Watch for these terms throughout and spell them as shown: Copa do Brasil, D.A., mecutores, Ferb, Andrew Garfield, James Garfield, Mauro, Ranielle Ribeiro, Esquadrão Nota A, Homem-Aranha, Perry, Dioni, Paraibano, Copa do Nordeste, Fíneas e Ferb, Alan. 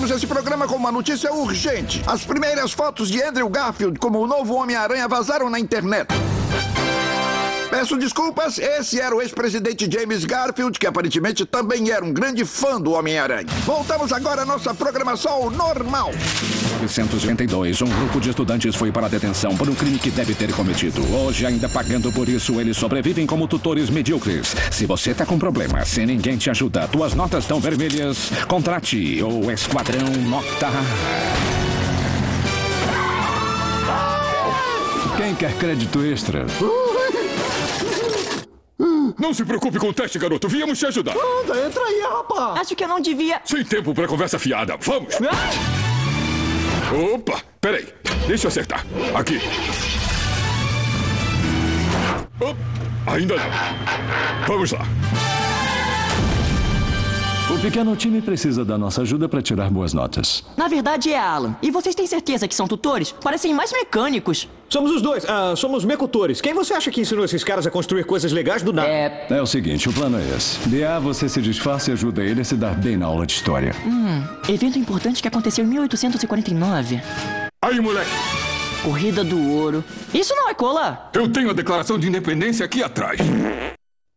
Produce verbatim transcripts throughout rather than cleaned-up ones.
Iniciamos esse programa com uma notícia urgente. As primeiras fotos de Andrew Garfield como o novo Homem-Aranha vazaram na internet. Peço desculpas, esse era o ex-presidente James Garfield, que aparentemente também era um grande fã do Homem-Aranha. Voltamos agora à nossa programação normal. Em mil novecentos e oitenta e dois, um grupo de estudantes foi para a detenção por um crime que deve ter cometido. Hoje, ainda pagando por isso, eles sobrevivem como tutores medíocres. Se você tá com problema, se ninguém te ajuda, tuas notas estão vermelhas, contrate o Esquadrão Nota A. Quem quer crédito extra? Não se preocupe com o teste, garoto. Viemos te ajudar. Anda, entra aí, rapaz. Acho que eu não devia... Sem tempo pra conversa fiada. Vamos. Ah! Opa, peraí. Deixa eu acertar. Aqui. Oh, ainda não. Vamos lá. O pequeno time precisa da nossa ajuda para tirar boas notas. Na verdade é Alan. E vocês têm certeza que são tutores? Parecem mais mecânicos. Somos os dois. Ah, somos mecutores. Quem você acha que ensinou esses caras a construir coisas legais do nada? É... é o seguinte, o plano é esse. D A, você se disfarça e ajuda ele a se dar bem na aula de história. Hum, evento importante que aconteceu em mil oitocentos e quarenta e nove. Aí, moleque! Corrida do ouro. Isso não é cola! Eu tenho a declaração de independência aqui atrás.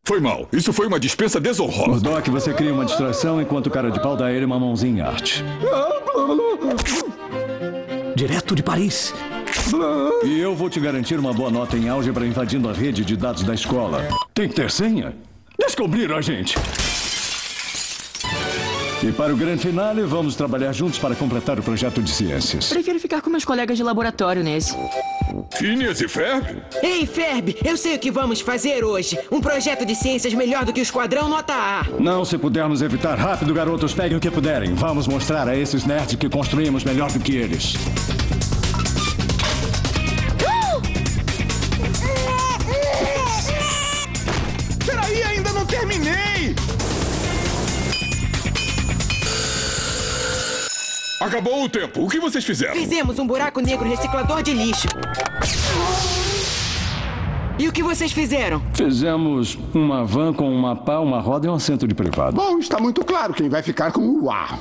Foi mal. Isso foi uma dispensa desonrosa. O Doc, você cria uma distração enquanto o cara de pau dá ele uma mãozinha em arte. Direto de Paris. E eu vou te garantir uma boa nota em álgebra invadindo a rede de dados da escola. Tem que ter senha? Descobriram a gente. E para o grande finale, vamos trabalhar juntos para completar o projeto de ciências. Prefiro ficar com meus colegas de laboratório nesse. Fíneas e Ferb? Ei, Ferb, eu sei o que vamos fazer hoje. Um projeto de ciências melhor do que o Esquadrão Nota A. Não, se pudermos evitar. Rápido, garotos, peguem o que puderem. Vamos mostrar a esses nerds que construímos melhor do que eles. Peraí, ainda não terminei! Acabou o tempo. O que vocês fizeram? Fizemos um buraco negro reciclador de lixo. E o que vocês fizeram? Fizemos uma van com uma pá, uma roda e um assento de privado. Bom, está muito claro quem vai ficar com o ar.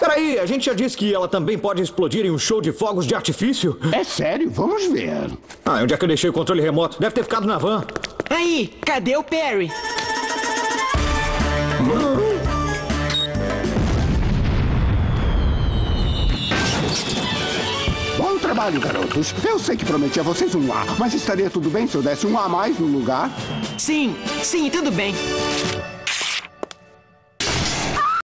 Peraí, a gente já disse que ela também pode explodir em um show de fogos de artifício? É sério? Vamos ver. Ah, onde é que eu deixei o controle remoto? Deve ter ficado na van. Aí, cadê o Perry? Trabalho, garotos. Eu sei que prometi a vocês um A, mas estaria tudo bem se eu desse um A mais no lugar? Sim, sim, tudo bem.